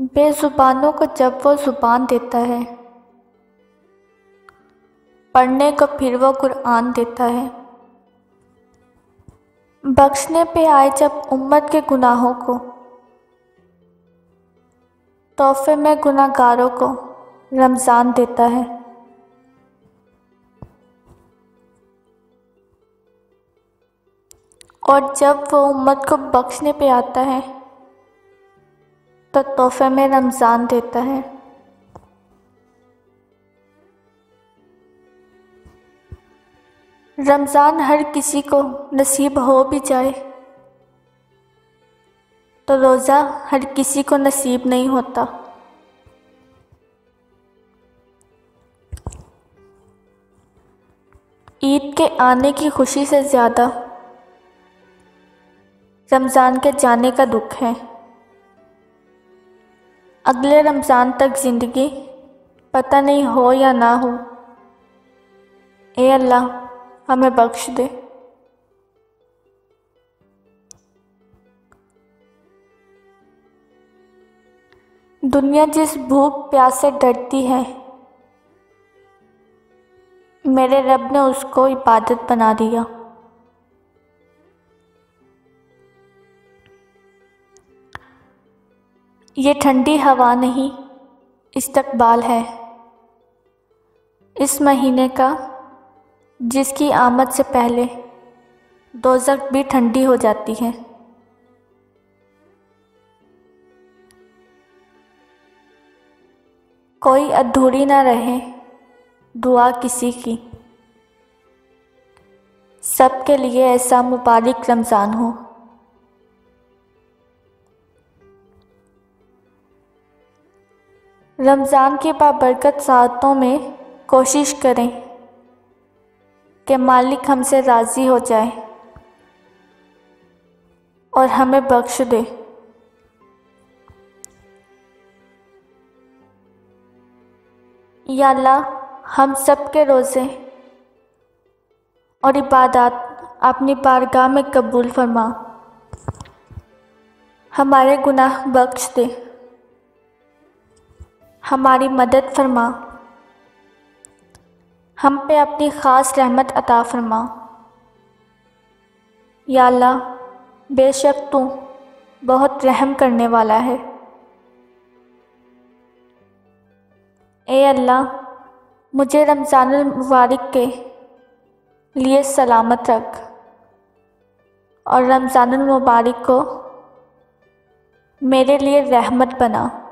बेजुबानों को जब वो ज़ुबान देता है, पढ़ने को फिर वो कुरान देता है। बख्शने पे आए जब उम्मत के गुनाहों को, तोहफे में गुनाहगारों को रमज़ान देता है। और जब वो उम्मत को बख्शने पे आता है तो तोहफे में रमज़ान देता है। रमज़ान हर किसी को नसीब हो भी जाए तो रोज़ा हर किसी को नसीब नहीं होता। ईद के आने की खुशी से ज़्यादा रमज़ान के जाने का दुख है। अगले रमज़ान तक ज़िंदगी पता नहीं हो या ना हो, ए अल्लाह हमें बख्श दे। दुनिया जिस भूख प्यास से डरती है, मेरे रब ने उसको इबादत बना दिया। ये ठंडी हवा नहीं, इस्तकबाल है इस महीने का, जिसकी आमद से पहले दोज़ख भी ठंडी हो जाती है। कोई अधूरी ना रहे दुआ किसी की, सबके लिए ऐसा मुबारक रमज़ान हो। रमज़ान की बाबरकत सातों में कोशिश करें कि मालिक हमसे राज़ी हो जाए और हमें बख्श दे। या अल्लाह, हम सब के रोज़े और इबादत अपनी बारगाह में कबूल फरमा। हमारे गुनाह बख्श दे, हमारी मदद फरमा, हम पे अपनी ख़ास रहमत अता फरमा। या अल्लाह, बेशक तू बहुत रहम करने वाला है। ए अल्लाह, मुझे रमज़ानुल मुबारक के लिए सलामत रख और रमज़ानुल मुबारक को मेरे लिए रहमत बना।